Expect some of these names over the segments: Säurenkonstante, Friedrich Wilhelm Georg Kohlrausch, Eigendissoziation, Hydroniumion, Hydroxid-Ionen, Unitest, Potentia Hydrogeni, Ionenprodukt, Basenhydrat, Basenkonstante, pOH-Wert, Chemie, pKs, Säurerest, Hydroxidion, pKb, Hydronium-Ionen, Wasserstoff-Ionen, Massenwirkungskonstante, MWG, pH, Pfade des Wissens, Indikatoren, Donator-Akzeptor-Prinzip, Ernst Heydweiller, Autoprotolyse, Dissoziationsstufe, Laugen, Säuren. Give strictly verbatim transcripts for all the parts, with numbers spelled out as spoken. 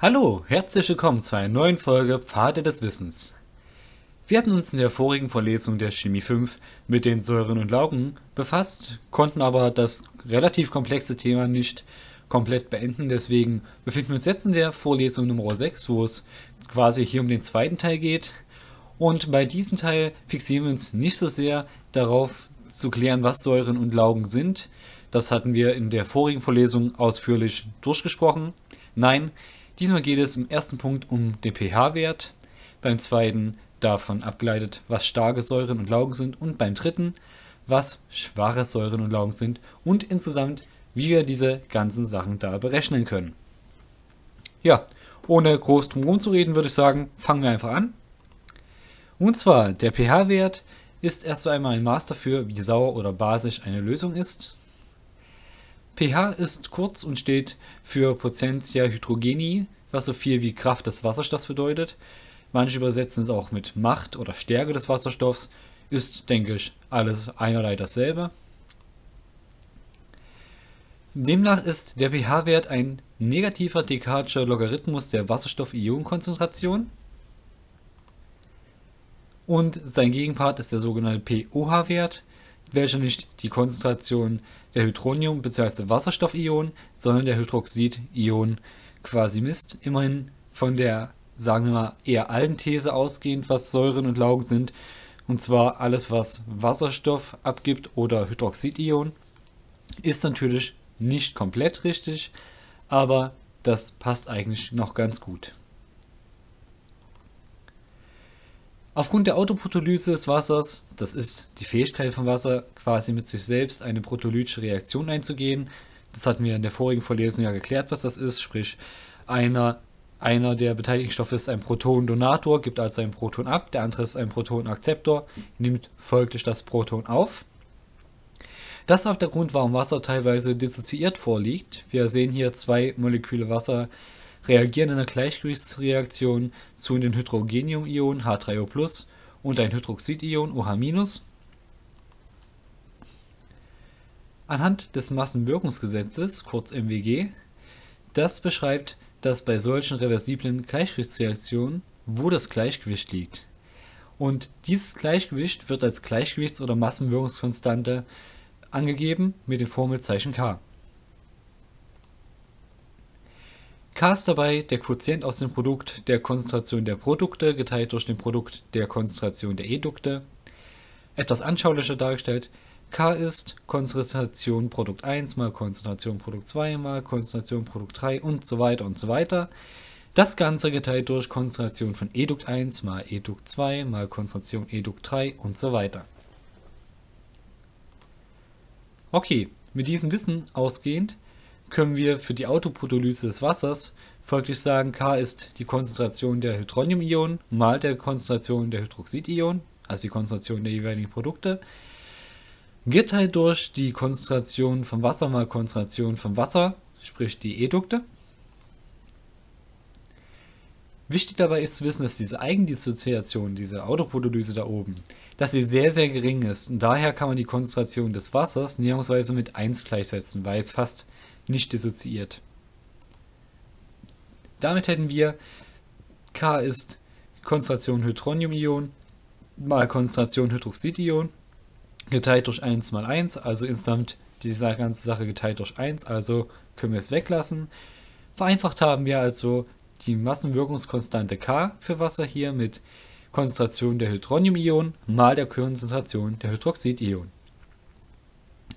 Hallo, herzlich willkommen zu einer neuen Folge Pfade des Wissens. Wir hatten uns in der vorigen Vorlesung der Chemie fünf mit den Säuren und Laugen befasst, konnten aber das relativ komplexe Thema nicht komplett beenden, deswegen befinden wir uns jetzt in der Vorlesung Nummer sechs, wo es quasi hier um den zweiten Teil geht. Und bei diesem Teil fixieren wir uns nicht so sehr darauf zu klären, was Säuren und Laugen sind. Das hatten wir in der vorigen Vorlesung ausführlich durchgesprochen. Nein, diesmal geht es im ersten Punkt um den pH-Wert, beim zweiten davon abgeleitet, was starke Säuren und Laugen sind und beim dritten, was schwache Säuren und Laugen sind und insgesamt, wie wir diese ganzen Sachen da berechnen können. Ja, ohne groß drum herum zu reden, würde ich sagen, fangen wir einfach an. Und zwar, der pH-Wert ist erst einmal ein Maß dafür, wie sauer oder basisch eine Lösung ist. pH ist kurz und steht für Potentia Hydrogeni, was so viel wie Kraft des Wasserstoffs bedeutet. Manche übersetzen es auch mit Macht oder Stärke des Wasserstoffs. Ist, denke ich, alles einerlei dasselbe. Demnach ist der pH-Wert ein negativer dekadischer Logarithmus der Wasserstoff-Ionen-Konzentration. Und sein Gegenpart ist der sogenannte pOH-Wert, welcher nicht die Konzentration der Hydronium- bzw. Wasserstoff-Ionen, sondern der Hydroxid-Ionen quasi misst. Immerhin von der, sagen wir mal, eher alten These ausgehend, was Säuren und Laugen sind, und zwar alles, was Wasserstoff abgibt oder Hydroxid-Ionen, ist natürlich nicht komplett richtig, aber das passt eigentlich noch ganz gut. Aufgrund der Autoprotolyse des Wassers, das ist die Fähigkeit von Wasser, quasi mit sich selbst eine protolytische Reaktion einzugehen. Das hatten wir in der vorigen Vorlesung ja geklärt, was das ist. Sprich, einer, einer der beteiligten Stoffe ist ein Proton-Donator, gibt also ein Proton ab, der andere ist ein Proton-Akzeptor, nimmt folglich das Proton auf. Das ist auch der Grund, warum Wasser teilweise dissoziiert vorliegt. Wir sehen hier zwei Moleküle Wasser reagieren in einer Gleichgewichtsreaktion zu den Hydrogenium-Ionen H drei O plus und ein Hydroxid-Ion O H minus. Anhand des Massenwirkungsgesetzes, kurz M W G, das beschreibt, dass bei solchen reversiblen Gleichgewichtsreaktionen, wo das Gleichgewicht liegt. Und dieses Gleichgewicht wird als Gleichgewichts- oder Massenwirkungskonstante angegeben mit dem Formelzeichen K. K ist dabei der Quotient aus dem Produkt der Konzentration der Produkte geteilt durch den Produkt der Konzentration der Edukte. Etwas anschaulicher dargestellt, K ist Konzentration Produkt eins mal Konzentration Produkt zwei mal Konzentration Produkt drei und so weiter und so weiter. Das Ganze geteilt durch Konzentration von Edukt eins mal Edukt zwei mal Konzentration Edukt drei und so weiter. Okay, mit diesem Wissen ausgehend können wir für die Autoprotolyse des Wassers folglich sagen, K ist die Konzentration der Hydronium-Ionen mal der Konzentration der Hydroxid-Ionen, also die Konzentration der jeweiligen Produkte, geteilt durch die Konzentration von Wasser mal Konzentration von Wasser, sprich die Edukte. Wichtig dabei ist zu wissen, dass diese Eigendissoziation, diese Autoprotolyse da oben, dass sie sehr, sehr gering ist. Und daher kann man die Konzentration des Wassers näherungsweise mit eins gleichsetzen, weil es fast nicht dissoziiert. Damit hätten wir K ist Konzentration Hydronium-Ion mal Konzentration Hydroxid-Ion geteilt durch eins mal eins, also insgesamt die ganze Sache geteilt durch eins, also können wir es weglassen. Vereinfacht haben wir also die Massenwirkungskonstante K für Wasser hier mit Konzentration der Hydronium-Ion mal der Konzentration der Hydroxid-Ion.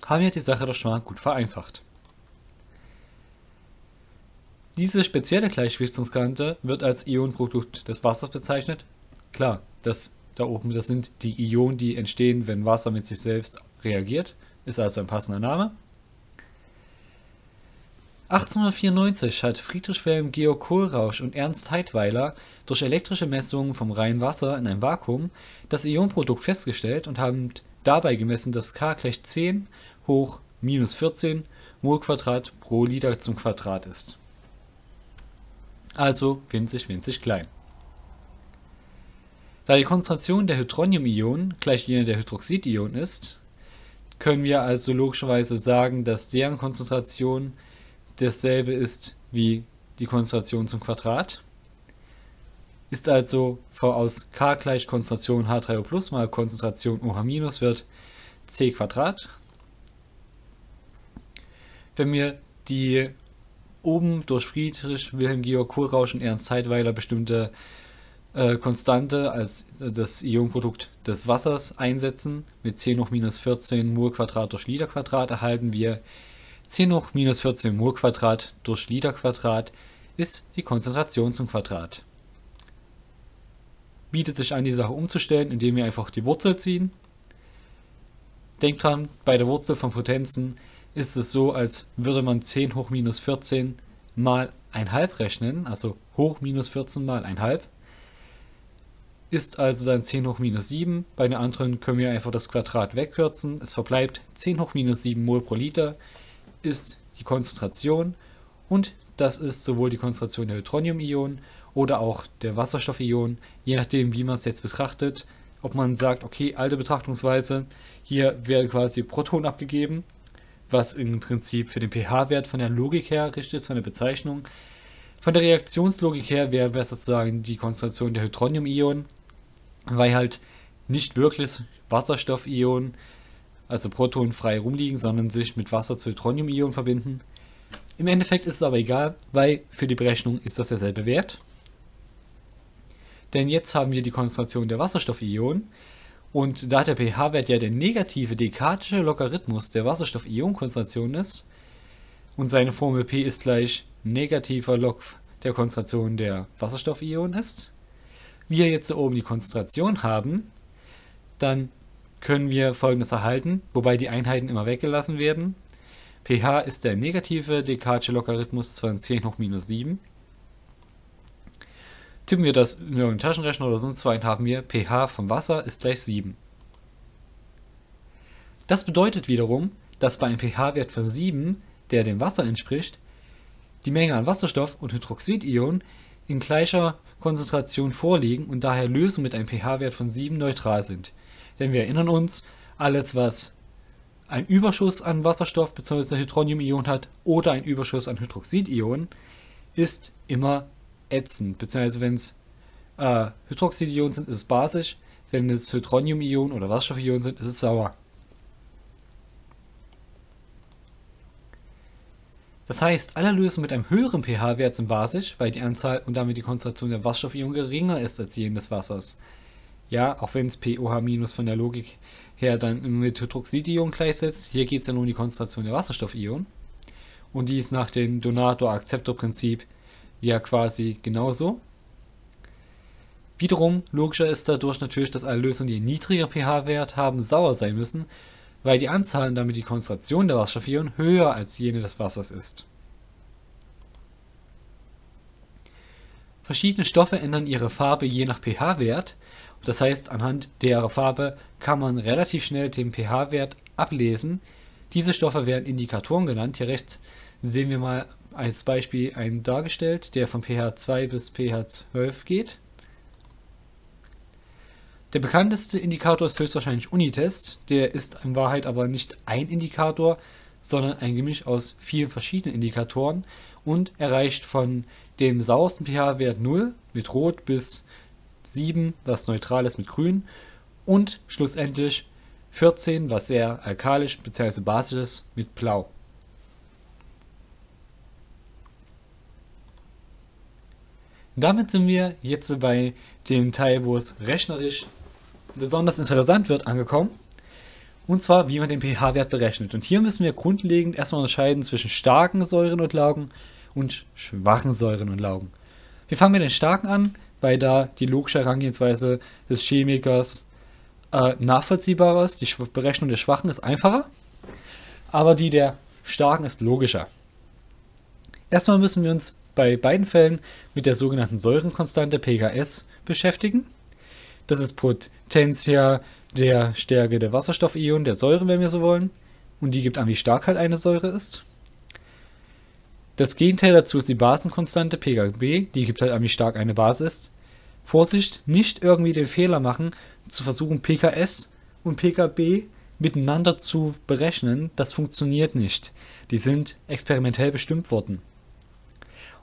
Haben wir die Sache doch schon mal gut vereinfacht. Diese spezielle Gleichgewichtskonstante wird als Ionenprodukt des Wassers bezeichnet. Klar, das da oben, das sind die Ionen, die entstehen, wenn Wasser mit sich selbst reagiert. Ist also ein passender Name. achtzehnhundertvierundneunzig hat Friedrich Wilhelm Georg Kohlrausch und Ernst Heydweiller durch elektrische Messungen vom reinen Wasser in einem Vakuum das Ionenprodukt festgestellt und haben dabei gemessen, dass K gleich zehn hoch minus vierzehn Mol Quadrat pro Liter zum Quadrat ist. Also winzig, winzig klein. Da die Konzentration der Hydronium-Ionen gleich jener der Hydroxid-Ionen ist, können wir also logischerweise sagen, dass deren Konzentration dasselbe ist wie die Konzentration zum Quadrat, ist also V aus K gleich Konzentration H drei O plus mal Konzentration OH- wird C Quadrat. Wenn wir die oben durch Friedrich Wilhelm Georg Kohlrausch und Ernst Heydweiller bestimmte äh, Konstante als äh, das Ionenprodukt des Wassers einsetzen, mit zehn hoch minus vierzehn Mol Quadrat durch Liter Quadrat, erhalten wir zehn hoch minus vierzehn Mol Quadrat durch Liter Quadrat ist die Konzentration zum Quadrat. Bietet sich an, die Sache umzustellen, indem wir einfach die Wurzel ziehen. Denkt dran, bei der Wurzel von Potenzen ist es so, als würde man zehn hoch minus vierzehn mal ein halb rechnen, also hoch minus vierzehn mal ein halb, ist also dann zehn hoch minus sieben. Bei den anderen können wir einfach das Quadrat wegkürzen. Es verbleibt zehn hoch minus sieben Mol pro Liter, ist die Konzentration, und das ist sowohl die Konzentration der Hydronium-Ionen oder auch der Wasserstoff-Ionen, je nachdem, wie man es jetzt betrachtet. Ob man sagt, okay, alte Betrachtungsweise, hier wäre quasi Proton abgegeben, was im Prinzip für den pH-Wert von der Logik her richtig ist, von der Bezeichnung. Von der Reaktionslogik her wäre es sozusagen die Konzentration der Hydronium-Ionen, weil halt nicht wirklich Wasserstoff-Ionen, also Protonen, frei rumliegen, sondern sich mit Wasser zu Hydronium-Ionen verbinden. Im Endeffekt ist es aber egal, weil für die Berechnung ist das derselbe Wert. Denn jetzt haben wir die Konzentration der Wasserstoff-Ionen, und da der pH-Wert ja der negative dekadische Logarithmus der Wasserstoff-Ionen-Konzentration ist und seine Formel P ist gleich negativer Log der Konzentration der Wasserstoff-Ionen ist, wir jetzt hier oben die Konzentration haben, dann können wir Folgendes erhalten, wobei die Einheiten immer weggelassen werden. pH ist der negative dekadische Logarithmus von zehn hoch minus sieben. Tippen wir das in einen Taschenrechner oder sonst was ein, haben wir pH vom Wasser ist gleich sieben. Das bedeutet wiederum, dass bei einem pH-Wert von sieben, der dem Wasser entspricht, die Menge an Wasserstoff und Hydroxid-Ionen in gleicher Konzentration vorliegen und daher Lösungen mit einem pH-Wert von sieben neutral sind. Denn wir erinnern uns, alles was einen Überschuss an Wasserstoff bzw. Hydronium-Ionen hat oder einen Überschuss an Hydroxid-Ionen, ist immer ätzend, beziehungsweise wenn es äh, Hydroxid-Ionen sind, ist es basisch, wenn es Hydronium-Ionen oder Wasserstoff-Ionen sind, ist es sauer. Das heißt, alle Lösungen mit einem höheren pH-Wert sind basisch, weil die Anzahl und damit die Konzentration der Wasserstoff-Ionen geringer ist als jene des Wassers. Ja, auch wenn es pOH- von der Logik her dann mit Hydroxid-Ionen gleichsetzt, hier geht es ja nur um die Konzentration der Wasserstoff-Ionen, und die ist nach dem Donator-Akzeptor-Prinzip ja quasi genauso. Wiederum logischer ist dadurch natürlich, dass alle Lösungen, die einen niedrigeren pH-Wert haben, sauer sein müssen, weil die Anzahl und damit die Konzentration der Wasserstoffionen höher als jene des Wassers ist. Verschiedene Stoffe ändern ihre Farbe je nach pH-Wert. Das heißt, anhand der Farbe kann man relativ schnell den pH-Wert ablesen. Diese Stoffe werden Indikatoren genannt. Hier rechts sehen wir mal als Beispiel einen dargestellt, der von pH zwei bis pH zwölf geht. Der bekannteste Indikator ist höchstwahrscheinlich Unitest, der ist in Wahrheit aber nicht ein Indikator, sondern ein Gemisch aus vielen verschiedenen Indikatoren und erreicht von dem sauersten pH-Wert null mit Rot bis sieben, was neutral ist, mit Grün, und schlussendlich vierzehn, was sehr alkalisch bzw. basisch ist, mit Blau. Damit sind wir jetzt bei dem Teil, wo es rechnerisch besonders interessant wird, angekommen. Und zwar, wie man den pH-Wert berechnet. Und hier müssen wir grundlegend erstmal unterscheiden zwischen starken Säuren und Laugen und schwachen Säuren und Laugen. Wir fangen mit den starken an, weil da die logische Herangehensweise des Chemikers äh, nachvollziehbarer ist. Die Berechnung der schwachen ist einfacher, aber die der starken ist logischer. Erstmal müssen wir uns bei beiden Fällen mit der sogenannten Säurenkonstante P K S beschäftigen. Das ist Potentia der Stärke der Wasserstoffionen, der Säure, wenn wir so wollen. Und die gibt an, wie stark halt eine Säure ist. Das Gegenteil dazu ist die Basenkonstante P K B, die gibt halt an, wie stark eine Base ist. Vorsicht, nicht irgendwie den Fehler machen, zu versuchen P K S und P K B miteinander zu berechnen. Das funktioniert nicht. Die sind experimentell bestimmt worden.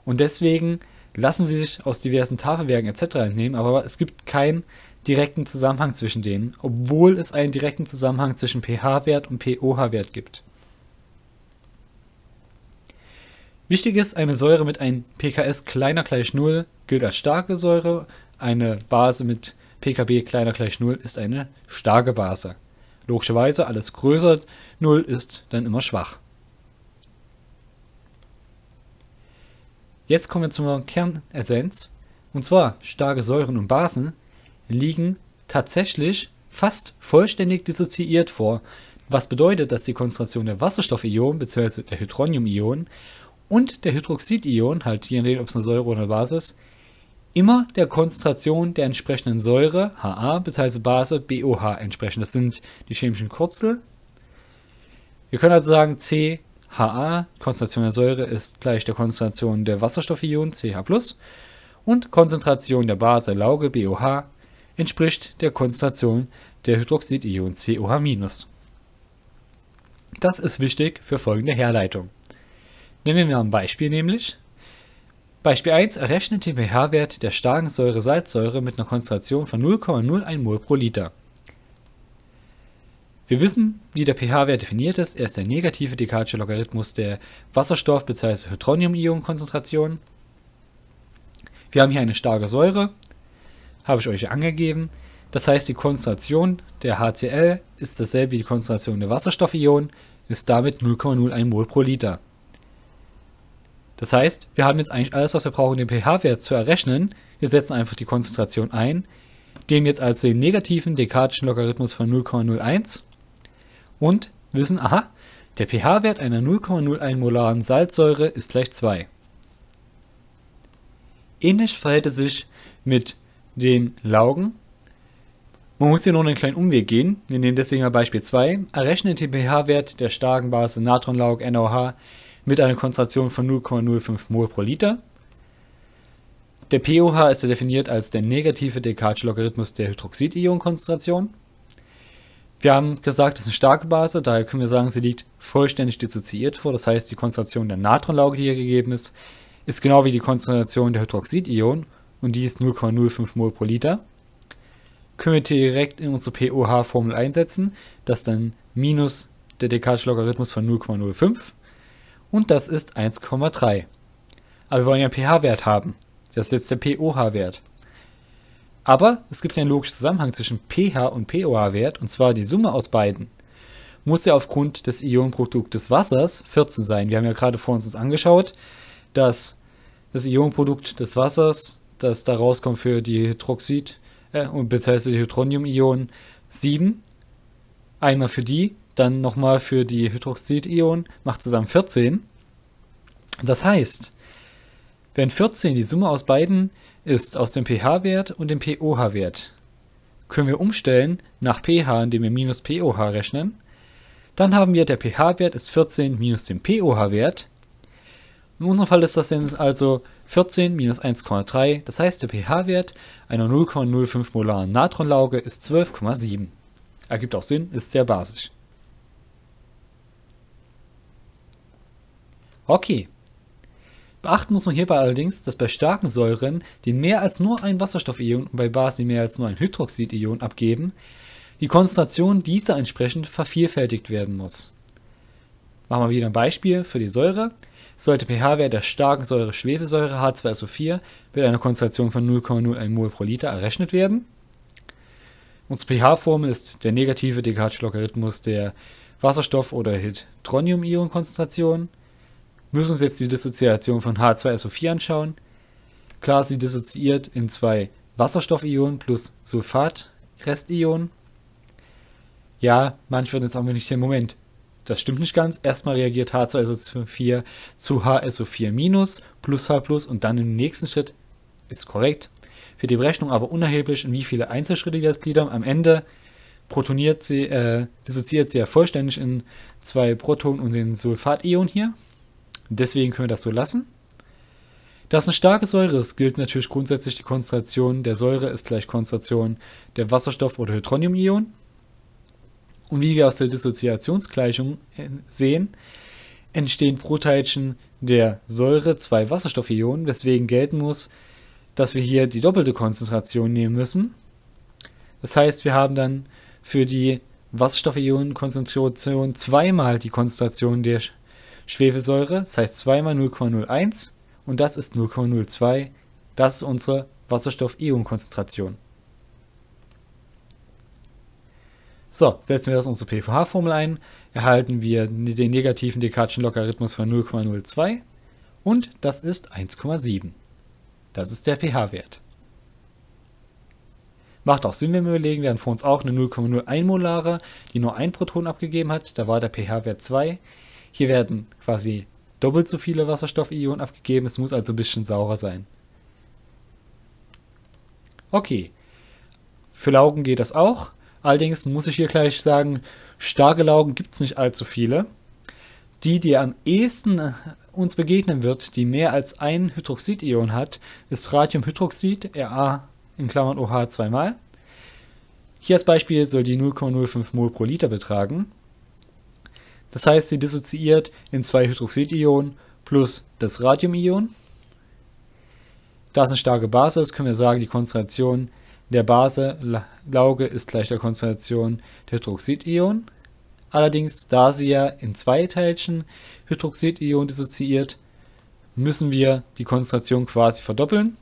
Und deswegen lassen sie sich aus diversen Tafelwerken et cetera entnehmen, aber es gibt keinen direkten Zusammenhang zwischen denen, obwohl es einen direkten Zusammenhang zwischen pH-Wert und pOH-Wert gibt. Wichtig ist, eine Säure mit einem pKs kleiner gleich null gilt als starke Säure, eine Base mit pKb kleiner gleich null ist eine starke Base. Logischerweise alles größer null ist dann immer schwach. Jetzt kommen wir zur Kernessenz. Und zwar, starke Säuren und Basen liegen tatsächlich fast vollständig dissoziiert vor, was bedeutet, dass die Konzentration der Wasserstoff-Ionen bzw. der Hydronium-Ionen und der Hydroxid-Ionen, halt je nachdem, ob es eine Säure oder eine Base ist, immer der Konzentration der entsprechenden Säure, Ha A, bzw. Base, B O H, entsprechen. Das sind die chemischen Kürzel. Wir können also sagen, C Ha A, Konzentration der Säure, ist gleich der Konzentration der Wasserstoffionen, C H plus, und Konzentration der Base, Lauge, B O H, entspricht der Konzentration der Hydroxidionen, C O H minus. Das ist wichtig für folgende Herleitung. Nehmen wir ein Beispiel nämlich. Beispiel eins. Errechnet den pH-Wert der starken Säure Salzsäure mit einer Konzentration von null Komma null eins Mol pro Liter. Wir wissen, wie der pH-Wert definiert ist. Er ist der negative dekadische Logarithmus der Wasserstoff- bzw. Hydronium-Ionen-Konzentration. Wir haben hier eine starke Säure, habe ich euch ja angegeben. Das heißt, die Konzentration der H C L ist dasselbe wie die Konzentration der Wasserstoff-Ionen, ist damit null Komma null eins Mol pro Liter. Das heißt, wir haben jetzt eigentlich alles, was wir brauchen, um den pH-Wert zu errechnen. Wir setzen einfach die Konzentration ein, dem jetzt also den negativen dekadischen Logarithmus von null Komma null eins und wissen, aha, der pH-Wert einer null Komma null eins molaren Salzsäure ist gleich zwei. Ähnlich verhält es sich mit den Laugen. Man muss hier noch einen kleinen Umweg gehen. Wir nehmen deswegen mal Beispiel zwei. Errechnet den pH-Wert der starken Base Natronlaug N O H mit einer Konzentration von null Komma null fünf Mol pro Liter. Der pOH ist ja definiert als der negative dekadische Logarithmus der Hydroxid-Ionen-Konzentration. Wir haben gesagt, das ist eine starke Base, daher können wir sagen, sie liegt vollständig dissoziiert vor. Das heißt, die Konzentration der Natronlauge, die hier gegeben ist, ist genau wie die Konzentration der Hydroxid-Ionen und die ist null Komma null fünf Mol pro Liter. Können wir direkt in unsere pOH-Formel einsetzen, das ist dann minus der dekadische Logarithmus von null Komma null fünf und das ist eins Komma drei. Aber wir wollen ja einen pH-Wert haben, das ist jetzt der pOH-Wert. Aber es gibt einen logischen Zusammenhang zwischen pH und pOH-Wert, und zwar die Summe aus beiden muss ja aufgrund des Ionenproduktes Wassers vierzehn sein. Wir haben ja gerade vor uns uns angeschaut, dass das Ionenprodukt des Wassers, das da rauskommt für die Hydroxid- äh, und beziehungsweise die Hydronium-Ionen, sieben, einmal für die, dann nochmal für die Hydroxid-Ionen, macht zusammen vierzehn. Das heißt, wenn vierzehn die Summe aus beiden ist, aus dem pH-Wert und dem pOH-Wert, können wir umstellen nach pH, indem wir minus pOH rechnen. Dann haben wir, der pH-Wert ist vierzehn minus den pOH-Wert. In unserem Fall ist das jetzt also vierzehn minus eins Komma drei. Das heißt, der pH-Wert einer null Komma null fünf molaren Natronlauge ist zwölf Komma sieben. Ergibt auch Sinn, ist sehr basisch. Okay. Beachten muss man hierbei allerdings, dass bei starken Säuren, die mehr als nur ein Wasserstoffion und bei Basen, die mehr als nur ein Hydroxidion abgeben, die Konzentration dieser entsprechend vervielfältigt werden muss. Machen wir wieder ein Beispiel für die Säure. Sollte pH-Wert der starken Säure Schwefelsäure H zwei S O vier mit einer Konzentration von null Komma null eins Mol pro Liter errechnet werden. Unsere pH-Formel ist der negative dekadische Logarithmus der Wasserstoff- oder Hydronium-Ionen-Konzentration. Wir müssen uns jetzt die Dissoziation von H zwei S O vier anschauen. Klar, sie dissoziiert in zwei Wasserstoffionen plus Sulfat-Restionen. Ja, manch wird jetzt auch nicht der Moment. Das stimmt nicht ganz. Erstmal reagiert H zwei S O vier zu H S O vier minus plus H plus und dann im nächsten Schritt ist korrekt. Für die Berechnung aber unerheblich, in wie viele Einzelschritte wir das gliedern. Am Ende protoniert sie, äh, dissoziiert sie ja vollständig in zwei Protonen und den Sulfat-Ion hier. Deswegen können wir das so lassen. Dass eine starke Säure ist, gilt natürlich grundsätzlich, die Konzentration der Säure ist gleich Konzentration der Wasserstoff- oder Hydronium-Ionen. Und wie wir aus der Dissoziationsgleichung sehen, entstehen pro Teilchen der Säure zwei Wasserstoffionen, weswegen gelten muss, dass wir hier die doppelte Konzentration nehmen müssen. Das heißt, wir haben dann für die Wasserstoffionenkonzentration zweimal die Konzentration der Schwefelsäure, das heißt zweimal null Komma null eins und das ist null Komma null zwei. Das ist unsere Wasserstoff-Ionen-Konzentration. So, setzen wir das in unsere pH-Formel ein, erhalten wir den negativen Dekadischen Logarithmus von null Komma null zwei und das ist eins Komma sieben. Das ist der pH-Wert. Macht auch Sinn, wenn wir überlegen, wir hatten vor uns auch eine null Komma null eins Molare, die nur ein Proton abgegeben hat, da war der pH-Wert zwei. Hier werden quasi doppelt so viele Wasserstoffionen abgegeben, es muss also ein bisschen saurer sein. Okay, für Laugen geht das auch. Allerdings muss ich hier gleich sagen, starke Laugen gibt es nicht allzu viele. Die, die am ehesten uns begegnen wird, die mehr als ein Hydroxidion hat, ist Radiumhydroxid, Ra in Klammern O H zweimal. Hier als Beispiel soll die null Komma null fünf Mol pro Liter betragen. Das heißt, sie dissoziiert in zwei Hydroxidionen plus das Radiumion. Da es eine starke Base ist, können wir sagen, die Konzentration der Base-Lauge ist gleich der Konzentration der Hydroxid-Ionen. Allerdings, da sie ja in zwei Teilchen Hydroxid-Ionen dissoziiert, müssen wir die Konzentration quasi verdoppeln.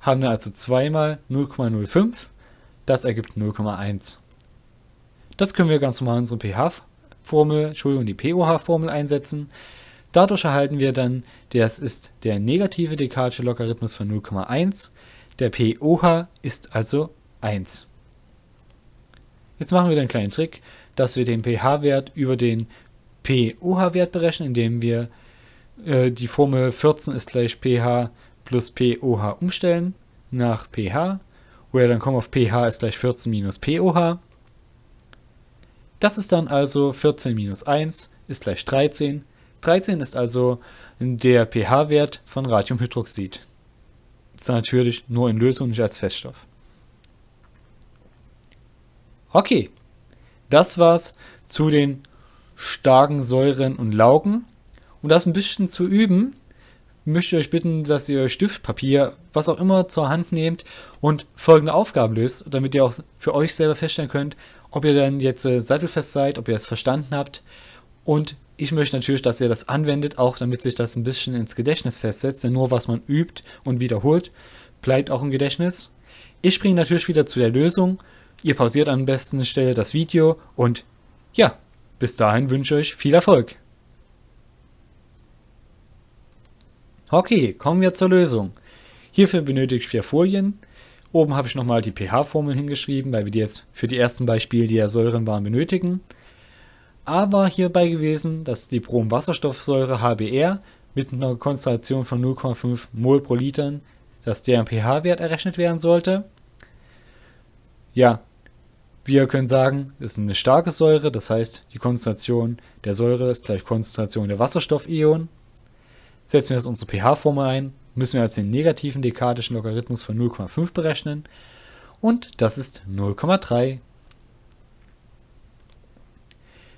Haben wir also zwei mal null Komma null fünf, das ergibt null Komma eins. Das können wir ganz normal in unsere pH-Formel, Entschuldigung, die pOH-Formel einsetzen. Dadurch erhalten wir dann, das ist der negative dekadische Logarithmus von null Komma eins. Der pOH ist also eins. Jetzt machen wir den kleinen Trick, dass wir den pH-Wert über den pOH-Wert berechnen, indem wir äh, die Formel vierzehn ist gleich pH plus pOH umstellen nach pH, wo wir dann kommen auf pH ist gleich vierzehn minus pOH. Das ist dann also vierzehn minus eins ist gleich dreizehn. dreizehn ist also der pH-Wert von Radiumhydroxid. Natürlich nur in Lösung, nicht als Feststoff. Okay, das war's zu den starken Säuren und Laugen. Um das ein bisschen zu üben, möchte ich euch bitten, dass ihr Stift, Papier, was auch immer zur Hand nehmt und folgende Aufgaben löst, damit ihr auch für euch selber feststellen könnt, ob ihr dann jetzt sattelfest seid, ob ihr es verstanden habt. Und ich möchte natürlich, dass ihr das anwendet, auch damit sich das ein bisschen ins Gedächtnis festsetzt, denn nur was man übt und wiederholt, bleibt auch im Gedächtnis. Ich springe natürlich wieder zu der Lösung. Ihr pausiert an der besten Stelle das Video und ja, bis dahin wünsche ich euch viel Erfolg. Okay, kommen wir zur Lösung. Hierfür benötige ich vier Folien. Oben habe ich nochmal die pH-Formel hingeschrieben, weil wir die jetzt für die ersten Beispiele, die ja Säuren waren, benötigen. A war hierbei gewesen, dass die Bromwasserstoffsäure H B R mit einer Konzentration von null Komma fünf Mol pro Liter, dass deren pH-Wert errechnet werden sollte. Ja, wir können sagen, es ist eine starke Säure, das heißt, die Konzentration der Säure ist gleich Konzentration der Wasserstoffionen. Setzen wir jetzt unsere pH-Formel ein, müssen wir jetzt den negativen dekadischen Logarithmus von null Komma fünf berechnen und das ist null Komma drei.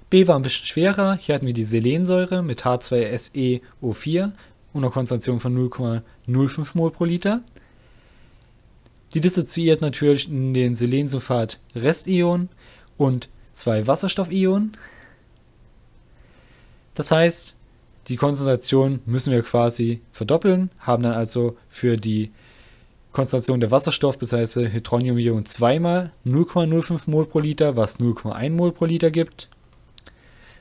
B war ein bisschen schwerer, hier hatten wir die Selensäure mit H zwei S E O vier und einer Konzentration von null Komma null fünf Mol pro Liter. Die dissoziiert natürlich in den Selensulfat-Restion und zwei Wasserstoffionen. Das heißt, die Konzentration müssen wir quasi verdoppeln, haben dann also für die Konzentration der Wasserstoff, das heißt Hydronium-Ionen zweimal null Komma null fünf Mol pro Liter, was null Komma eins Mol pro Liter gibt.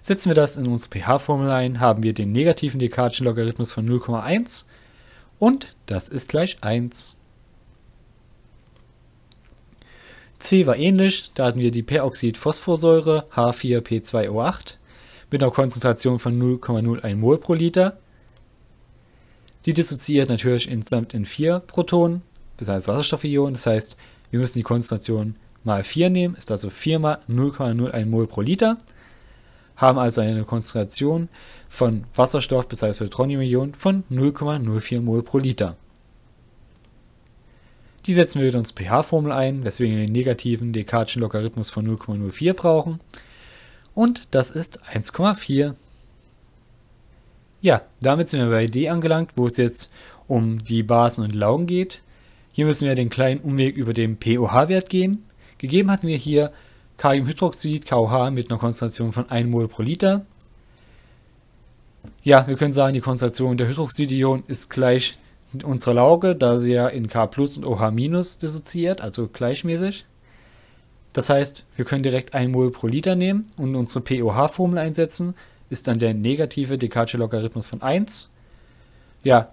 Setzen wir das in unsere pH-Formel ein, haben wir den negativen dekadischen Logarithmus von null Komma eins und das ist gleich eins. C war ähnlich, da hatten wir die Peroxid-Phosphorsäure H vier P zwei O acht mit einer Konzentration von null Komma null eins Mol pro Liter. Die dissoziiert natürlich insgesamt in vier Protonen, das heißt Wasserstoffionen, das heißt wir müssen die Konzentration mal vier nehmen, ist also vier mal null Komma null eins Mol pro Liter. Haben also eine Konzentration von Wasserstoff bzw. Hydronium-Ionen von null Komma null vier Mol pro Liter. Die setzen wir wieder ins pH-Formel ein, weswegen wir den negativen dekadischen Logarithmus von null Komma null vier brauchen. Und das ist eins Komma vier. Ja, damit sind wir bei D angelangt, wo es jetzt um die Basen und Laugen geht. Hier müssen wir den kleinen Umweg über den pOH-Wert gehen. Gegeben hatten wir hier Kaliumhydroxid, K O H, mit einer Konzentration von ein Mol pro Liter. Ja, wir können sagen, die Konzentration der Hydroxid-Ionen ist gleich mit unserer Lauge, da sie ja in K plus und O H- dissoziiert, also gleichmäßig. Das heißt, wir können direkt ein Mol pro Liter nehmen und unsere pOH-Formel einsetzen, ist dann der negative Descartesche Logarithmus von eins. Ja,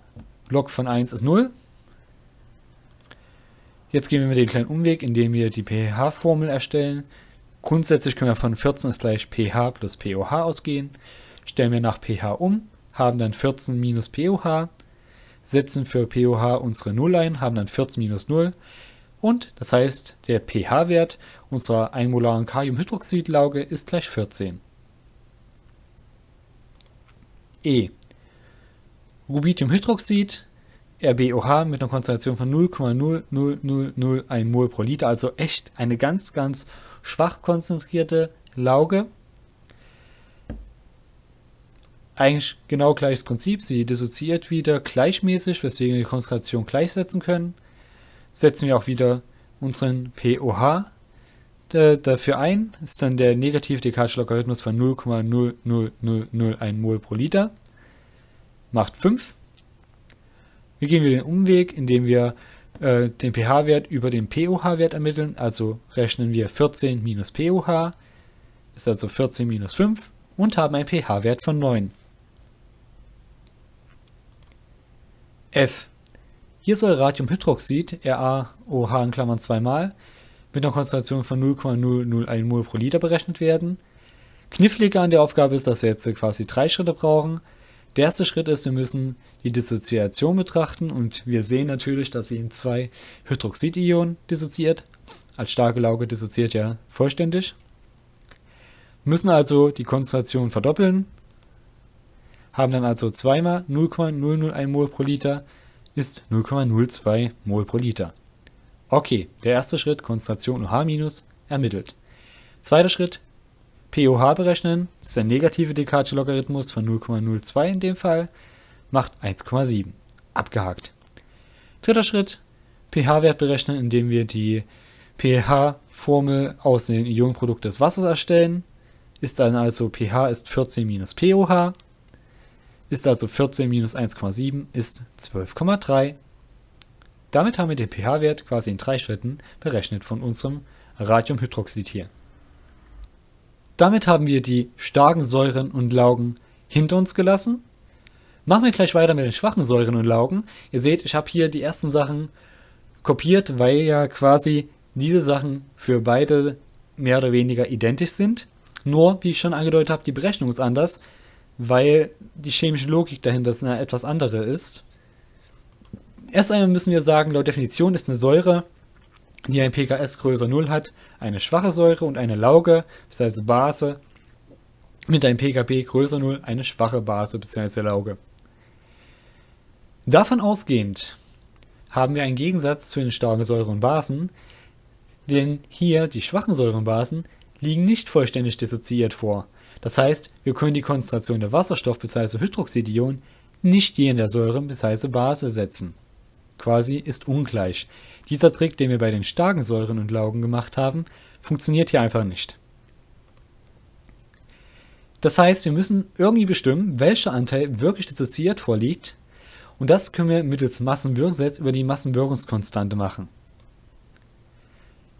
Log von eins ist null. Jetzt gehen wir mit dem kleinen Umweg, indem wir die pH-Formel erstellen. Grundsätzlich können wir von vierzehn ist gleich pH plus pOH ausgehen. Stellen wir nach pH um, haben dann vierzehn minus pOH, setzen für pOH unsere null ein, haben dann vierzehn minus null. Und das heißt, der pH-Wert unserer einmolaren Kaliumhydroxidlauge ist gleich vierzehn. E. Rubidiumhydroxid, R B O H mit einer Konzentration von null Komma null null null null eins Mol pro Liter, also echt eine ganz, ganz schwach konzentrierte Lauge. Eigentlich genau gleiches Prinzip, sie dissoziiert wieder gleichmäßig, weswegen wir die Konzentration gleichsetzen können. Setzen wir auch wieder unseren pOH dafür ein, ist dann der negative Descartesche Logarithmus von null Komma null null null null eins Mol pro Liter, macht fünf. Wir gehen wieder den Umweg, indem wir äh, den pH-Wert über den pOH-Wert ermitteln, also rechnen wir vierzehn minus pOH, ist also vierzehn minus fünf, und haben einen pH-Wert von neun. F. Hier soll Radiumhydroxid, R A O H in Klammern zweimal, mit einer Konzentration von null Komma null null eins Mol pro Liter berechnet werden. Kniffliger an der Aufgabe ist, dass wir jetzt quasi drei Schritte brauchen. Der erste Schritt ist, wir müssen die Dissoziation betrachten und wir sehen natürlich, dass sie in zwei Hydroxid-Ionen dissoziiert. Als starke Lauge dissoziiert ja vollständig. Wir müssen also die Konzentration verdoppeln, haben dann also zweimal null Komma null null eins Mol pro Liter ist null Komma null zwei Mol pro Liter. Okay, der erste Schritt, Konzentration O H- ermittelt. Zweiter Schritt, pOH berechnen, das ist der negative Descartesche Logarithmus von null Komma null zwei in dem Fall, macht eins Komma sieben. Abgehakt. Dritter Schritt, pH-Wert berechnen, indem wir die pH-Formel aus dem Ionenprodukt des Wassers erstellen, ist dann also pH ist vierzehn minus pOH, ist also vierzehn minus eins Komma sieben ist zwölf Komma drei. Damit haben wir den pH-Wert quasi in drei Schritten berechnet von unserem Radiumhydroxid hier. Damit haben wir die starken Säuren und Laugen hinter uns gelassen. Machen wir gleich weiter mit den schwachen Säuren und Laugen. Ihr seht, ich habe hier die ersten Sachen kopiert, weil ja quasi diese Sachen für beide mehr oder weniger identisch sind. Nur, wie ich schon angedeutet habe, die Berechnung ist anders, weil die chemische Logik dahinter eine etwas andere ist. Erst einmal müssen wir sagen, laut Definition ist eine Säure, die ein pKs größer null hat, eine schwache Säure und eine Lauge, das heißt Base, mit einem pKb größer null eine schwache Base bzw. Lauge. Davon ausgehend haben wir einen Gegensatz zu den starken Säuren und Basen, denn hier die schwachen Säuren und Basen liegen nicht vollständig dissoziiert vor. Das heißt, wir können die Konzentration der Wasserstoff- bzw. Hydroxid-Ionen nicht je in der Säure- bzw. Base setzen. Quasi ist ungleich. Dieser Trick, den wir bei den starken Säuren und Laugen gemacht haben, funktioniert hier einfach nicht. Das heißt, wir müssen irgendwie bestimmen, welcher Anteil wirklich dissoziiert vorliegt, und das können wir mittels Massenwirkungsgesetz über die Massenwirkungskonstante machen.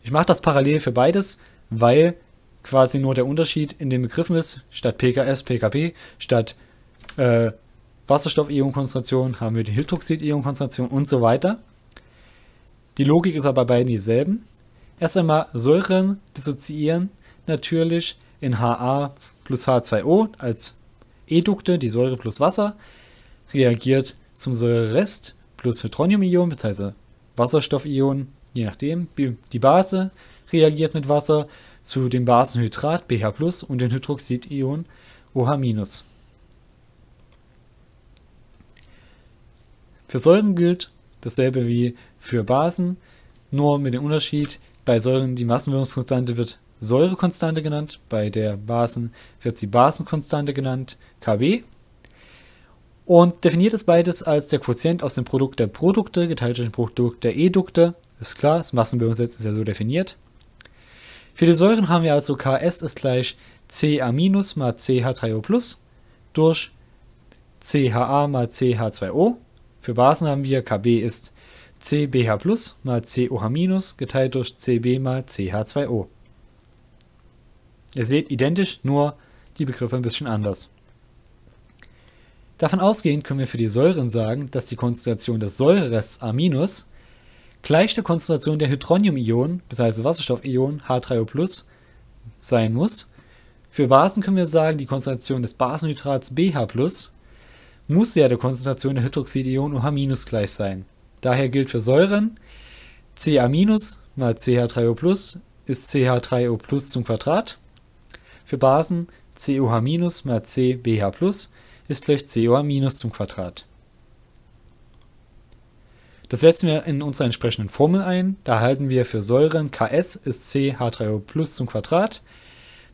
Ich mache das parallel für beides, weil quasi nur der Unterschied in den Begriffen ist, statt pKs, pKb, statt äh, Wasserstoff-Ionen-Konzentration haben wir die Hydroxid-Ionen-Konzentration und so weiter. Die Logik ist aber bei beiden dieselben. Erst einmal Säuren dissoziieren natürlich in Ha plus H zwei O als Edukte, die Säure plus Wasser, reagiert zum Säurerest plus Hydronium-Ionen, beziehungsweise Wasserstoff-Ionen, je nachdem, die Base reagiert mit Wasser zu dem Basenhydrat B H plus und den Hydroxid-Ionen O H-. Für Säuren gilt dasselbe wie für Basen, nur mit dem Unterschied, bei Säuren die Massenwirkungskonstante wird Säurekonstante genannt, bei der Basen wird sie Basenkonstante genannt, K B. und definiert es beides als der Quotient aus dem Produkt der Produkte geteilt durch den Produkt der Edukte. Ist klar, das Massenwirkungsgesetz ist ja so definiert. Für die Säuren haben wir also Ks ist gleich Ca- mal C H drei O plus durch C H a mal C H zwei O. Für Basen haben wir Kb ist C B H plus mal C O H- geteilt durch C B mal C H zwei O. Ihr seht, identisch, nur die Begriffe ein bisschen anders. Davon ausgehend können wir für die Säuren sagen, dass die Konzentration des Säurerests A- gleich der Konzentration der Hydronium-Ionen, bzw. Wasserstoff-Ionen H drei O plus, sein muss. Für Basen können wir sagen, die Konzentration des Basenhydrats B H plus muss ja der Konzentration der Hydroxid-Ionen O H- gleich sein. Daher gilt für Säuren Ca- mal C H drei O plus ist C H drei O plus zum Quadrat. Für Basen C O H- mal C B H plus ist gleich C O H- zum Quadrat. Das setzen wir in unserer entsprechenden Formel ein. Da erhalten wir für Säuren Ks ist C H drei O plus zum Quadrat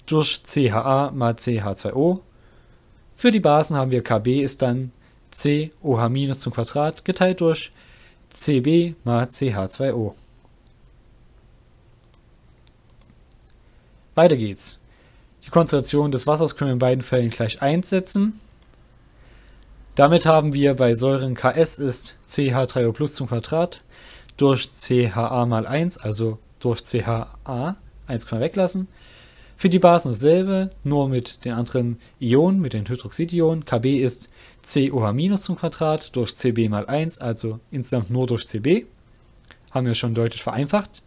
durch C H a mal C H zwei O. Für die Basen haben wir Kb ist dann C O H- zum Quadrat geteilt durch C B mal C H zwei O. Weiter geht's. Die Konzentration des Wassers können wir in beiden Fällen gleich einsetzen. Damit haben wir bei Säuren Ks ist C H drei O plus zum Quadrat durch C H a mal eins, also durch C H a, eins können wir weglassen. Für die Basen dasselbe, nur mit den anderen Ionen, mit den Hydroxidionen. Kb ist C O H- zum Quadrat durch C B mal eins, also insgesamt nur durch C B. Haben wir schon deutlich vereinfacht.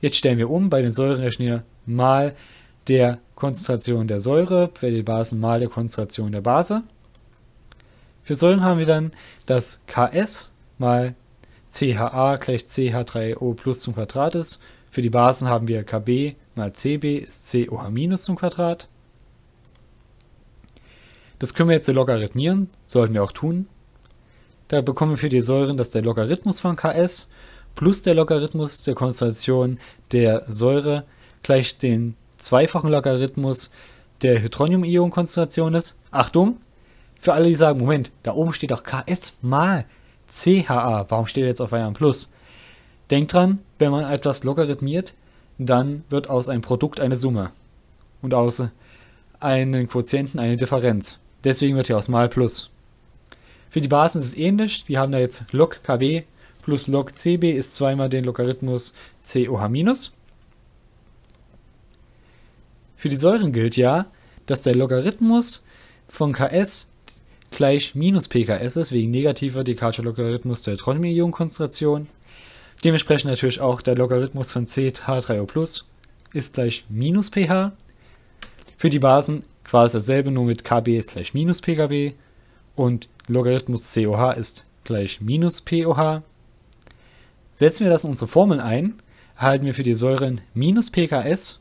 Jetzt stellen wir um, bei den Säuren rechnen wir mal der Konzentration der Säure, bei den Basen mal der Konzentration der Base. Für Säuren haben wir dann das Ks mal C H a gleich C H drei O plus zum Quadrat ist. Für die Basen haben wir Kb mal C B ist C O H- zum Quadrat. Das können wir jetzt logarithmieren, sollten wir auch tun. Da bekommen wir für die Säuren, dass der Logarithmus von Ks plus der Logarithmus der Konzentration der Säure gleich den zweifachen Logarithmus der Hydronium-Ionen-Konzentration ist. Achtung, für alle, die sagen, Moment, da oben steht auch Ks mal C H a, warum steht jetzt auf einmal ein Plus? Denkt dran, wenn man etwas logarithmiert, dann wird aus einem Produkt eine Summe und aus einem Quotienten eine Differenz. Deswegen wird hier aus mal Plus. Für die Basen ist es ähnlich, wir haben da jetzt log Kb plus log C B ist zweimal den Logarithmus C O H-. Für die Säuren gilt ja, dass der Logarithmus von Ks gleich minus Pks ist, wegen negativer dekadischer Logarithmus der Hydronium-Ionen-Konzentration. Dementsprechend natürlich auch der Logarithmus von C H drei O plus ist gleich minus pH. Für die Basen quasi dasselbe, nur mit Kb ist gleich minus Pkb und Logarithmus C O H ist gleich minus pOH. Setzen wir das in unsere Formeln ein, erhalten wir für die Säuren minus Pks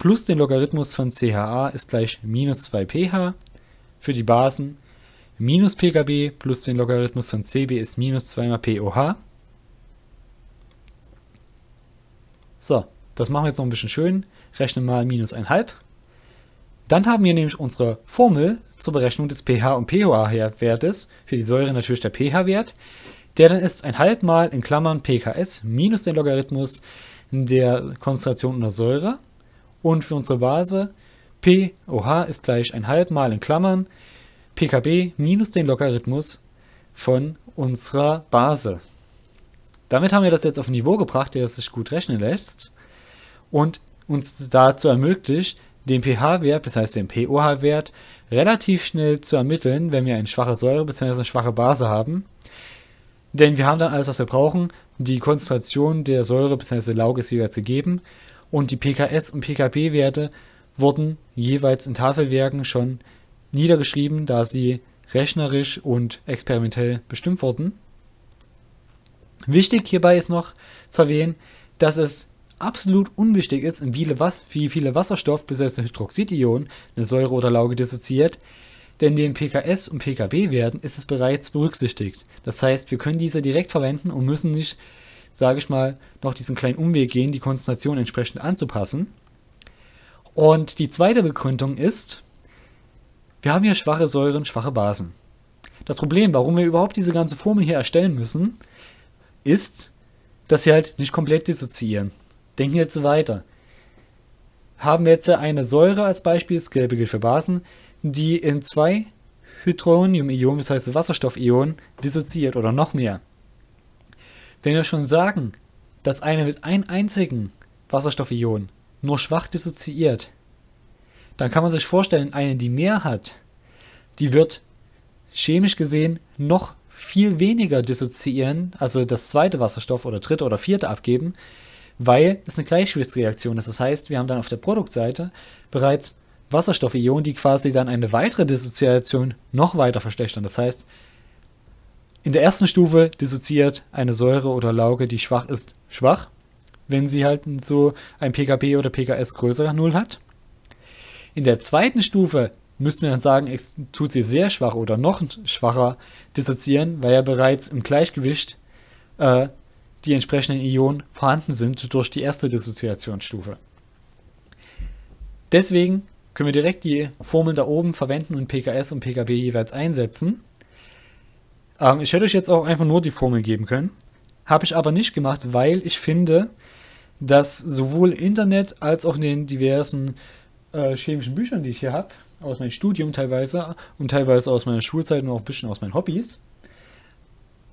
plus den Logarithmus von C H a ist gleich minus zwei pH. Für die Basen minus Pkb plus den Logarithmus von C B ist minus zwei mal pOH. So, das machen wir jetzt noch ein bisschen schön. Rechnen mal minus eins halb. Dann haben wir nämlich unsere Formel zur Berechnung des pH- und pOH-Wertes. Für die Säure natürlich der pH-Wert. Der dann ist eins halb mal in Klammern Pks minus den Logarithmus der Konzentration einer Säure. Und für unsere Base pOH ist gleich eins halb mal in Klammern Pkb minus den Logarithmus von unserer Base. Damit haben wir das jetzt auf ein Niveau gebracht, der es sich gut rechnen lässt und uns dazu ermöglicht, den pH-Wert, das heißt den pOH-Wert, relativ schnell zu ermitteln, wenn wir eine schwache Säure bzw. eine schwache Base haben. Denn wir haben dann alles, was wir brauchen, die Konzentration der Säure bzw. Lauge ist jeweils gegeben und die Pks- und Pkb-Werte wurden jeweils in Tafelwerken schon niedergeschrieben, da sie rechnerisch und experimentell bestimmt wurden. Wichtig hierbei ist noch zu erwähnen, dass es absolut unwichtig ist, in wie viele Wasserstoff bzw. Hydroxid-Ionen eine Säure oder Lauge dissoziiert, denn den Pks- und Pkb-Werten ist es bereits berücksichtigt. Das heißt, wir können diese direkt verwenden und müssen nicht, sage ich mal, noch diesen kleinen Umweg gehen, die Konzentration entsprechend anzupassen. Und die zweite Begründung ist, Wir haben hier schwache Säuren, schwache Basen. Das Problem, warum wir überhaupt diese ganze Formel hier erstellen müssen, ist, dass sie halt nicht komplett dissoziieren. Denken wir jetzt weiter. Haben wir jetzt eine Säure als Beispiel, das Gelbe gilt für Basen, die in zwei Hydronium-Ionen, das heißt Wasserstoff-Ionen, dissoziiert oder noch mehr. Wenn wir schon sagen, dass eine mit einem einzigen Wasserstoffion nur schwach dissoziiert, dann kann man sich vorstellen, eine, die mehr hat, die wird chemisch gesehen noch viel weniger dissoziieren, also das zweite Wasserstoff oder dritte oder vierte abgeben, weil es eine Gleichgewichtsreaktion ist. Das heißt, wir haben dann auf der Produktseite bereits Wasserstoffionen, die quasi dann eine weitere Dissoziation noch weiter verschlechtern. Das heißt, in der ersten Stufe dissoziiert eine Säure oder Lauge, die schwach ist, schwach, wenn sie halt so ein P K B oder P K S größer als null hat. In der zweiten Stufe müssten wir dann sagen, tut sie sehr schwach oder noch schwacher dissoziieren, weil ja bereits im Gleichgewicht äh, die entsprechenden Ionen vorhanden sind durch die erste Dissoziationsstufe. Deswegen können wir direkt die Formeln da oben verwenden und P K S und P K B jeweils einsetzen. Ähm, ich hätte euch jetzt auch einfach nur die Formel geben können, habe ich aber nicht gemacht, weil ich finde, dass sowohl im Internet als auch in den diversen äh, chemischen Büchern, die ich hier habe, aus meinem Studium teilweise und teilweise aus meiner Schulzeit und auch ein bisschen aus meinen Hobbys,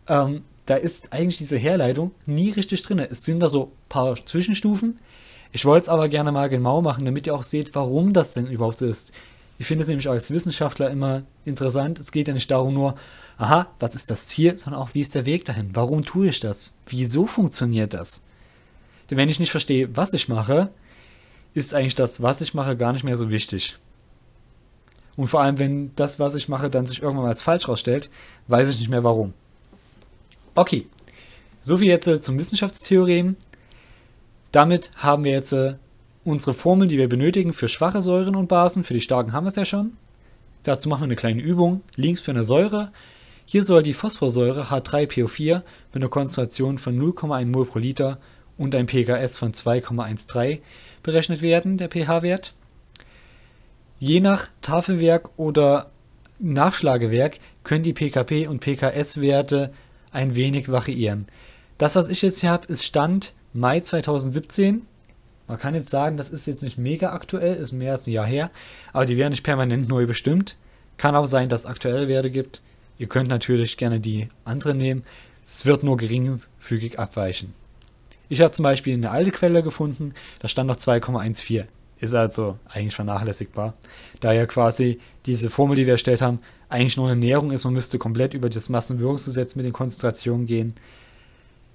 ähm, da ist eigentlich diese Herleitung nie richtig drin. Es sind da so ein paar Zwischenstufen. Ich wollte es aber gerne mal genau machen, damit ihr auch seht, warum das denn überhaupt so ist. Ich finde es nämlich als Wissenschaftler immer interessant. Es geht ja nicht darum nur, aha, was ist das Ziel, sondern auch, wie ist der Weg dahin? Warum tue ich das? Wieso funktioniert das? Denn wenn ich nicht verstehe, was ich mache, ist eigentlich das, was ich mache, gar nicht mehr so wichtig. Und vor allem, wenn das, was ich mache, dann sich irgendwann mal als falsch rausstellt, weiß ich nicht mehr warum. Okay, soviel jetzt zum Wissenschaftstheorem. Damit haben wir jetzt unsere Formel, die wir benötigen für schwache Säuren und Basen. Für die starken haben wir es ja schon. Dazu machen wir eine kleine Übung. Links für eine Säure. Hier soll die Phosphorsäure H drei P O vier mit einer Konzentration von null Komma eins Mol pro Liter und ein P K S von zwei Komma eins drei berechnet werden, der pH-Wert. Je nach Tafelwerk oder Nachschlagewerk können die P K P- und P K S-Werte ein wenig variieren. Das, was ich jetzt hier habe, ist Stand Mai zweitausendsiebzehn. Man kann jetzt sagen, das ist jetzt nicht mega aktuell, ist mehr als ein Jahr her, aber die werden nicht permanent neu bestimmt. Kann auch sein, dass es aktuelle Werte gibt. Ihr könnt natürlich gerne die anderen nehmen. Es wird nur geringfügig abweichen. Ich habe zum Beispiel eine alte Quelle gefunden, da stand noch zwei Komma eins vier. Ist also eigentlich vernachlässigbar, da ja quasi diese Formel, die wir erstellt haben, eigentlich nur eine Näherung ist. Man müsste komplett über das Massenwirkungsgesetz mit den Konzentrationen gehen.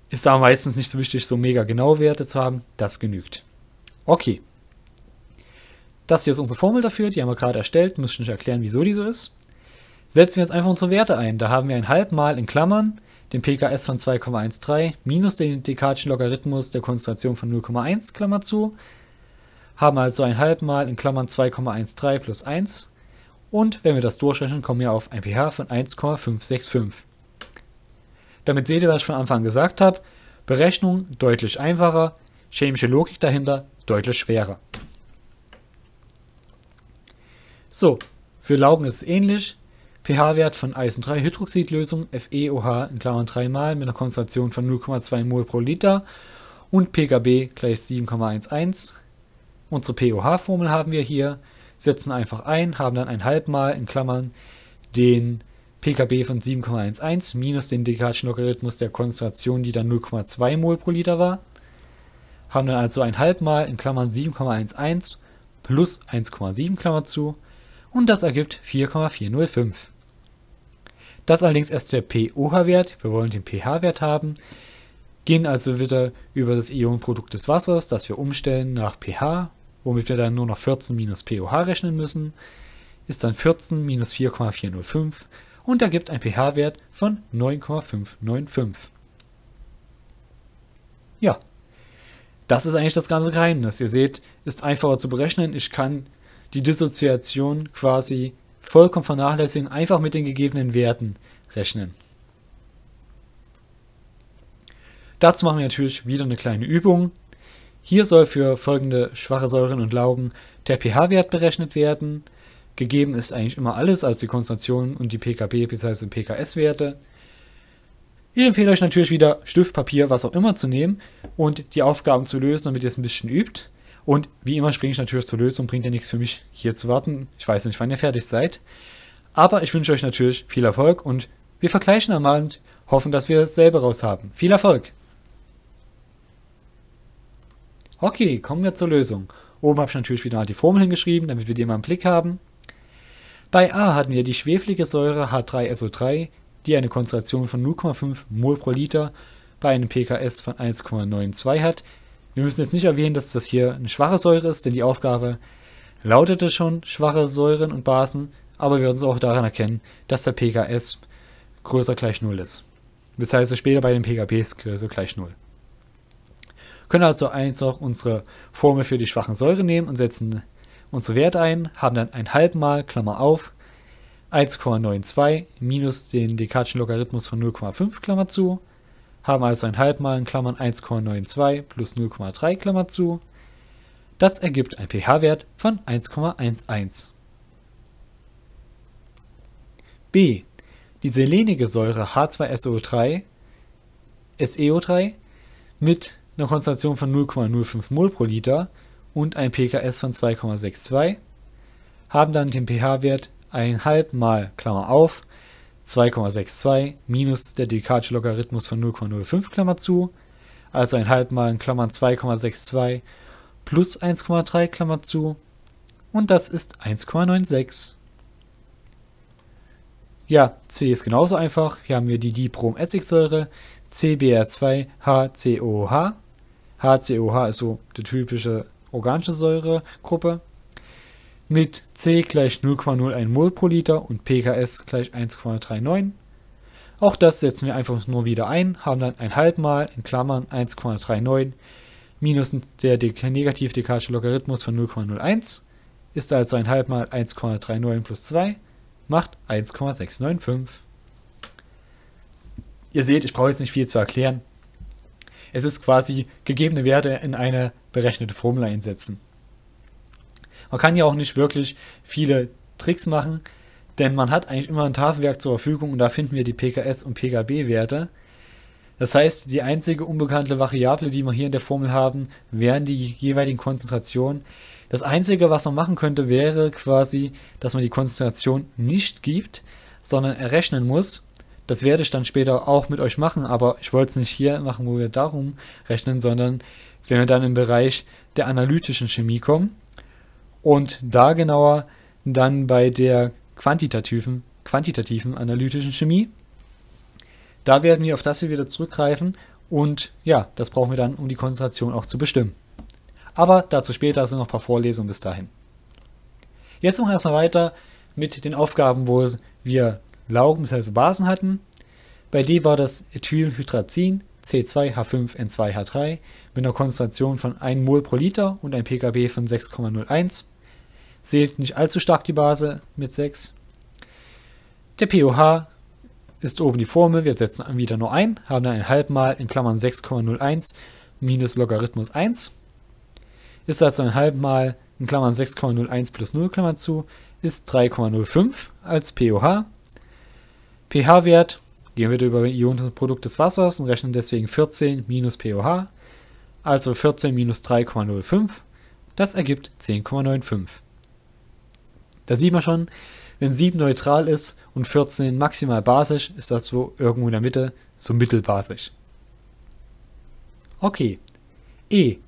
Ist da meistens nicht so wichtig, so mega genaue Werte zu haben. Das genügt. Okay. Das hier ist unsere Formel dafür, die haben wir gerade erstellt. Muss ich nicht erklären, wieso die so ist. Setzen wir jetzt einfach unsere Werte ein. Da haben wir ein Halbmal in Klammern, den P K S von zwei Komma eins drei minus den dekadischen Logarithmus der Konzentration von null Komma eins, Klammer zu. Haben also ein Halbmal in Klammern zwei Komma eins drei plus eins. Und wenn wir das durchrechnen, kommen wir auf ein pH von eins Komma fünf sechs fünf. Damit seht ihr, was ich von Anfang gesagt habe. Berechnung deutlich einfacher, chemische Logik dahinter deutlich schwerer. So, für Laugen ist es ähnlich. pH-Wert von Eisen drei Hydroxidlösung F E O H in Klammern drei mal mit einer Konzentration von null Komma zwei Mol pro Liter und P K B gleich sieben Komma eins eins. Unsere pOH-Formel haben wir hier, setzen einfach ein, haben dann ein Halbmal in Klammern den P K B von sieben Komma eins eins minus den dekadischen Logarithmus der Konzentration, die dann null Komma zwei Mol pro Liter war. Haben dann also ein Halbmal in Klammern sieben Komma eins eins plus eins Komma sieben, Klammer zu. Und das ergibt vier Komma vier null fünf. Das allerdings erst der pOH-Wert. Wir wollen den pH-Wert haben. Gehen also wieder über das Ionenprodukt des Wassers, das wir umstellen nach pH, womit wir dann nur noch vierzehn minus pOH rechnen müssen. Ist dann vierzehn minus vier Komma vier null fünf. Und ergibt ein pH-Wert von neun Komma fünf neun fünf. Ja, das ist eigentlich das ganze Geheimnis. Ihr seht, ist einfacher zu berechnen. Ich kann die Dissoziation quasi vollkommen vernachlässigen, einfach mit den gegebenen Werten rechnen. Dazu machen wir natürlich wieder eine kleine Übung. Hier soll für folgende schwache Säuren und Laugen der pH-Wert berechnet werden. Gegeben ist eigentlich immer alles, also die Konzentration und die pKb bzw. pKs-Werte. Ich empfehle euch natürlich wieder Stift, Papier, was auch immer zu nehmen und die Aufgaben zu lösen, damit ihr es ein bisschen übt. Und wie immer springe ich natürlich zur Lösung, bringt ja nichts für mich hier zu warten. Ich weiß nicht, wann ihr fertig seid. Aber ich wünsche euch natürlich viel Erfolg und wir vergleichen am Abend, hoffen, dass wir dasselbe raus haben. Viel Erfolg! Okay, kommen wir zur Lösung. Oben habe ich natürlich wieder mal die Formel hingeschrieben, damit wir die mal im Blick haben. Bei A hatten wir die schwefelige Säure H drei S O drei, die eine Konzentration von null Komma fünf Mol pro Liter bei einem pKs von eins Komma neun zwei hat. Wir müssen jetzt nicht erwähnen, dass das hier eine schwache Säure ist, denn die Aufgabe lautete schon schwache Säuren und Basen, aber wir werden es auch daran erkennen, dass der pKs größer gleich null ist. Das heißt, später bei den pKbs größer gleich null. Wir können also eins auch unsere Formel für die schwachen Säuren nehmen und setzen unsere Werte ein, haben dann ein halb mal, Klammer auf, eins Komma neun zwei minus den dekadischen Logarithmus von null Komma fünf, Klammer zu, haben also ein halb mal in Klammern eins Komma neun zwei plus null Komma drei, Klammer zu. Das ergibt einen pH-Wert von eins Komma eins eins. B. Die selenige Säure H zwei S O drei, S E O drei, mit einer Konzentration von null Komma null fünf Mol pro Liter und ein pKs von zwei Komma sechs zwei, haben dann den pH-Wert eins Komma fünf mal, Klammer auf, zwei Komma sechs zwei minus der dekadische Logarithmus von null Komma null fünf, Klammer zu, also ein halb mal in Klammern zwei Komma sechs zwei plus eins Komma drei, Klammer zu, und das ist eins Komma neun sechs. Ja, C ist genauso einfach. Hier haben wir die Dibrom-Essigsäure C B R zwei H C O H. H C O H ist so die typische organische Säuregruppe. Mit C gleich null Komma null eins Mol pro Liter und pKs gleich eins Komma neununddreißig. Auch das setzen wir einfach nur wieder ein, haben dann ein halb mal in Klammern eins Komma neununddreißig minus der negativ dekadische Logarithmus von null Komma null eins, ist also ein halb mal eins Komma neununddreißig plus zwei, macht eins Komma sechs neun fünf. Ihr seht, ich brauche jetzt nicht viel zu erklären. Es ist quasi gegebene Werte in eine berechnete Formel einsetzen. Man kann ja auch nicht wirklich viele Tricks machen, denn man hat eigentlich immer ein Tafelwerk zur Verfügung und da finden wir die pKs- und pKb-Werte. Das heißt, die einzige unbekannte Variable, die wir hier in der Formel haben, wären die jeweiligen Konzentrationen. Das Einzige, was man machen könnte, wäre quasi, dass man die Konzentration nicht gibt, sondern errechnen muss. Das werde ich dann später auch mit euch machen, aber ich wollte es nicht hier machen, wo wir darum rechnen, sondern wenn wir dann im Bereich der analytischen Chemie kommen. Und da genauer dann bei der quantitativen, quantitativen analytischen Chemie. Da werden wir auf das hier wieder zurückgreifen und ja, das brauchen wir dann, um die Konzentration auch zu bestimmen. Aber dazu später, also noch ein paar Vorlesungen bis dahin. Jetzt machen wir erstmal weiter mit den Aufgaben, wo wir Laugen bzw. Basen hatten. Bei D war das Ethylhydrazin C zwei H fünf N zwei H drei mit einer Konzentration von ein Mol pro Liter und ein pKb von sechs Komma null eins. Seht nicht allzu stark die Base mit sechs. Der pOH ist oben die Formel, wir setzen wieder nur ein, haben dann ein halb mal in Klammern sechs Komma null eins minus Logarithmus eins. Ist also ein halb mal in Klammern sechs Komma null eins plus null, Klammer zu, ist drei Komma null fünf als pOH. pH-Wert gehen wir über Ionenprodukt des Wassers und rechnen deswegen vierzehn minus pOH, also vierzehn minus drei Komma null fünf, das ergibt zehn Komma neun fünf. Da sieht man schon, wenn sieben neutral ist und vierzehn maximal basisch, ist das so irgendwo in der Mitte, so mittelbasisch. Okay, E,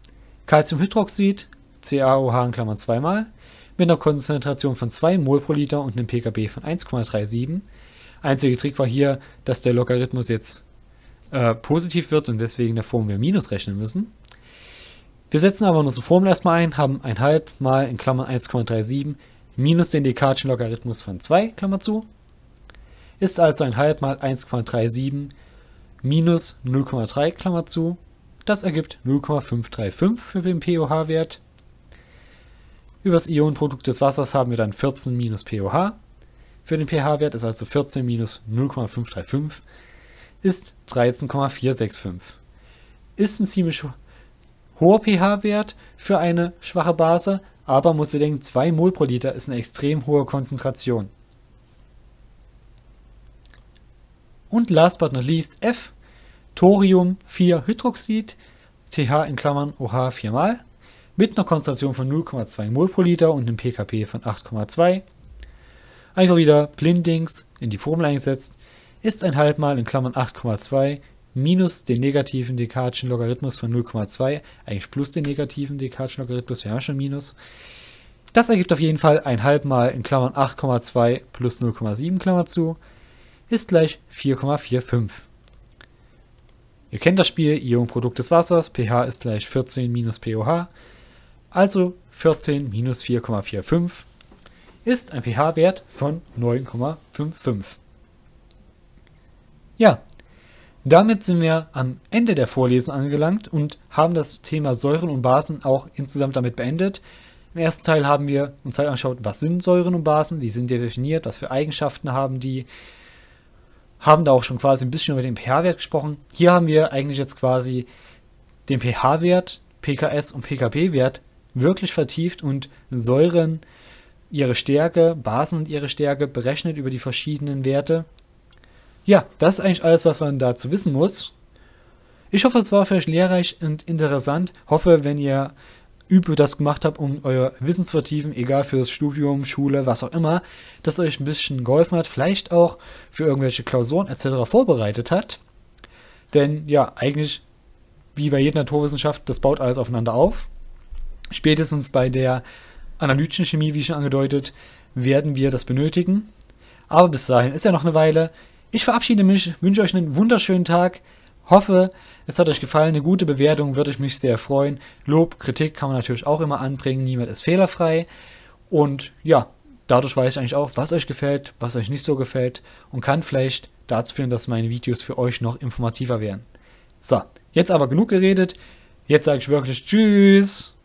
Calciumhydroxid, C A O H in Klammern zweimal, mit einer Konzentration von zwei Mol pro Liter und einem pKb von eins Komma siebenunddreißig. Einziger Trick war hier, dass der Logarithmus jetzt äh, positiv wird und deswegen der Formel Minus rechnen müssen. Wir setzen aber unsere Formel erstmal ein, haben eins Komma fünf mal in Klammern eins Komma siebenunddreißig minus den dekadischen Logarithmus von zwei, Klammer zu, ist also eins Komma fünf mal eins Komma siebenunddreißig minus null Komma drei, Klammer zu, das ergibt null Komma fünf drei fünf für den pOH-Wert. Über das Ionenprodukt des Wassers haben wir dann vierzehn minus pOH. Für den pH-Wert ist also vierzehn minus null Komma fünf drei fünf, ist dreizehn Komma vier sechs fünf. Ist ein ziemlich hoher pH-Wert für eine schwache Base, Aber musst du denken, zwei Mol pro Liter ist eine extrem hohe Konzentration. Und last but not least F, Thorium vier Hydroxid, T H in Klammern O H viermal, mit einer Konzentration von null Komma zwei Mol pro Liter und einem pKb von acht Komma zwei. Einfach wieder blindlings in die Formel eingesetzt, ist ein Halbmal in Klammern acht Komma zwei minus den negativen dekadischen Logarithmus von null Komma zwei, eigentlich plus den negativen dekadischen Logarithmus, wir haben schon minus. Das ergibt auf jeden Fall ein Halbmal in Klammern acht Komma zwei plus null Komma sieben Klammer zu, ist gleich vier Komma fünfundvierzig. Ihr kennt das Spiel, Ionenprodukt des Wassers, pH ist gleich vierzehn minus pOH, also vierzehn minus vier Komma fünfundvierzig ist ein pH-Wert von neun Komma fünfundfünfzig. Ja, damit sind wir am Ende der Vorlesung angelangt und haben das Thema Säuren und Basen auch insgesamt damit beendet. Im ersten Teil haben wir uns halt angeschaut, was sind Säuren und Basen, wie sind die definiert, was für Eigenschaften haben die, haben da auch schon quasi ein bisschen über den pH-Wert gesprochen. Hier haben wir eigentlich jetzt quasi den pH-Wert, pKs und pKb-Wert wirklich vertieft und Säuren, ihre Stärke, Basen und ihre Stärke berechnet über die verschiedenen Werte. Ja, das ist eigentlich alles, was man dazu wissen muss. Ich hoffe, es war für euch lehrreich und interessant. Hoffe, wenn ihr übel das gemacht habt, um euer Wissen zu vertiefen, egal fürs Studium, Schule, was auch immer, dass euch ein bisschen geholfen hat, vielleicht auch für irgendwelche Klausuren et cetera vorbereitet hat. Denn ja, eigentlich, wie bei jeder Naturwissenschaft, das baut alles aufeinander auf. Spätestens bei der analytischen Chemie, wie schon angedeutet, werden wir das benötigen. Aber bis dahin ist ja noch eine Weile. Ich verabschiede mich, wünsche euch einen wunderschönen Tag. Hoffe, es hat euch gefallen. Eine gute Bewertung würde ich mich sehr freuen. Lob, Kritik kann man natürlich auch immer anbringen. Niemand ist fehlerfrei. Und ja, dadurch weiß ich eigentlich auch, was euch gefällt, was euch nicht so gefällt und kann vielleicht dazu führen, dass meine Videos für euch noch informativer werden. So, jetzt aber genug geredet. Jetzt sage ich wirklich Tschüss.